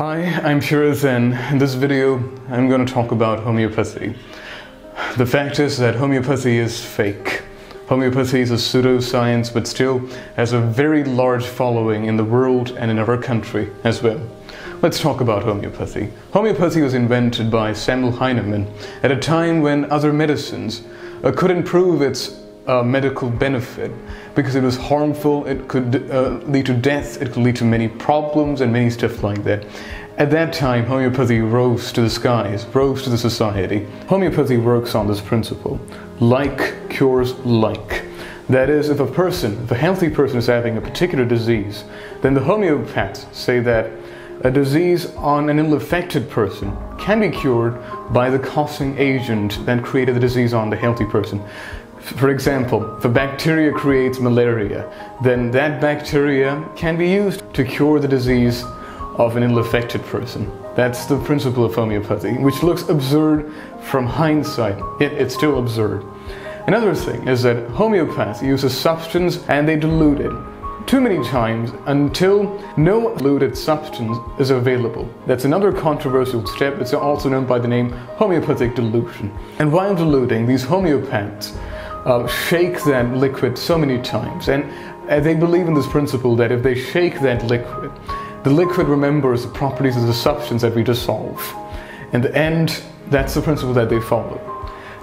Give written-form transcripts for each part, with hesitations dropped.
Hi, I'm Shiraz, and in this video I'm going to talk about homeopathy. The fact is that homeopathy is fake. Homeopathy is a pseudoscience, but still has a very large following in the world and in our country as well. Let's talk about homeopathy. Homeopathy was invented by Samuel Hahnemann at a time when other medicines couldn't prove its medical benefit because it was harmful, it could lead to death, it could lead to many problems and many stuff like that. At that time, homeopathy rose to the skies, rose to the society. Homeopathy works on this principle. Like cures like. That is, if a person, if a healthy person is having a particular disease, then the homeopaths say that a disease on an ill-affected person can be cured by the causing agent that created the disease on the healthy person. For example, if a bacteria creates malaria, then that bacteria can be used to cure the disease of an ill-affected person. That's the principle of homeopathy, which looks absurd from hindsight, yet it's still absurd. Another thing is that homeopaths use a substance and they dilute it too many times until no diluted substance is available. That's another controversial step. It's also known by the name homeopathic dilution. And while diluting, these homeopaths shake that liquid so many times, and they believe in this principle that if they shake that liquid, the liquid remembers the properties of the substance that we dissolve. In the end, that's the principle that they follow.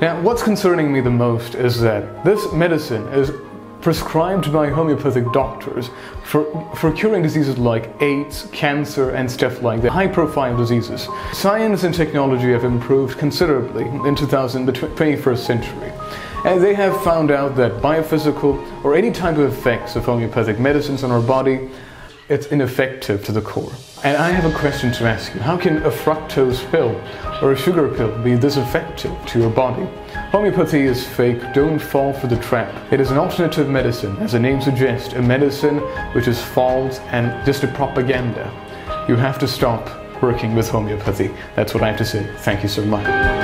Now, what's concerning me the most is that this medicine is prescribed by homeopathic doctors for curing diseases like AIDS, cancer, and stuff like that, high-profile diseases. Science and technology have improved considerably in the 21st century, and they have found out that biophysical or any type of effects of homeopathic medicines on our body, it's ineffective to the core. And I have a question to ask you. How can a fructose pill or a sugar pill be this effective to your body? Homeopathy is fake. Don't fall for the trap. It is an alternative medicine, as the name suggests, a medicine which is false and just a propaganda. You have to stop working with homeopathy. That's what I have to say. Thank you so much.